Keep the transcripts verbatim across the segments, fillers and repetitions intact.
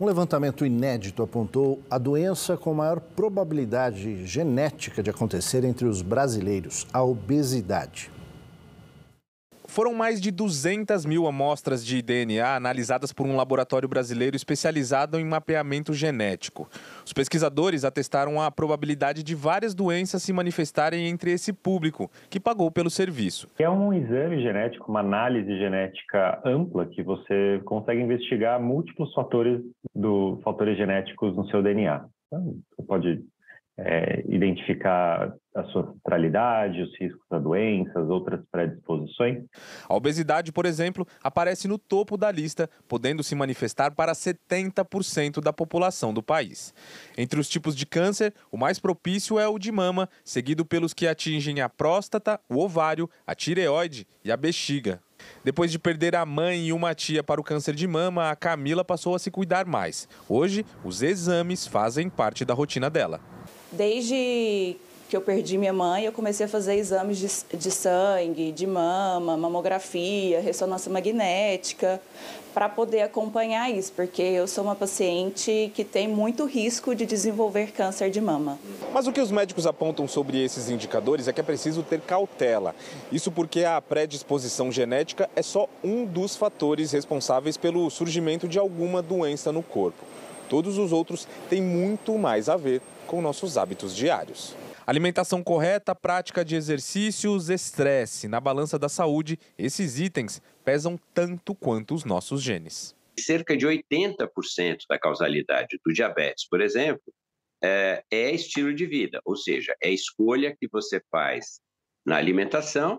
Um levantamento inédito apontou a doença com maior probabilidade genética de acontecer entre os brasileiros, a obesidade. Foram mais de duzentas mil amostras de D N A analisadas por um laboratório brasileiro especializado em mapeamento genético. Os pesquisadores atestaram a probabilidade de várias doenças se manifestarem entre esse público, que pagou pelo serviço. É um exame genético, uma análise genética ampla, que você consegue investigar múltiplos fatores, do, fatores genéticos no seu D N A. Então, você pode É, identificar a sua centralidade, os riscos a doenças, outras predisposições. A obesidade, por exemplo, aparece no topo da lista, podendo se manifestar para setenta por cento da população do país. Entre os tipos de câncer, o mais propício é o de mama, seguido pelos que atingem a próstata, o ovário, a tireoide e a bexiga. Depois de perder a mãe e uma tia para o câncer de mama, a Camila passou a se cuidar mais. Hoje, os exames fazem parte da rotina dela. Desde que eu perdi minha mãe, eu comecei a fazer exames de, de sangue, de mama, mamografia, ressonância magnética, para poder acompanhar isso, porque eu sou uma paciente que tem muito risco de desenvolver câncer de mama. Mas o que os médicos apontam sobre esses indicadores é que é preciso ter cautela. Isso porque a predisposição genética é só um dos fatores responsáveis pelo surgimento de alguma doença no corpo. Todos os outros têm muito mais a ver com nossos hábitos diários. Alimentação correta, prática de exercícios, estresse. Na balança da saúde, esses itens pesam tanto quanto os nossos genes. Cerca de oitenta por cento da causalidade do diabetes, por exemplo, é, é estilo de vida, ou seja, é a escolha que você faz na alimentação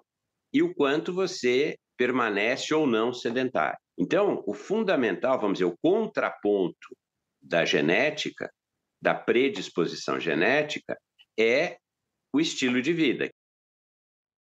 e o quanto você permanece ou não sedentário. Então, o fundamental, vamos dizer, o contraponto da genética, da predisposição genética, é o estilo de vida.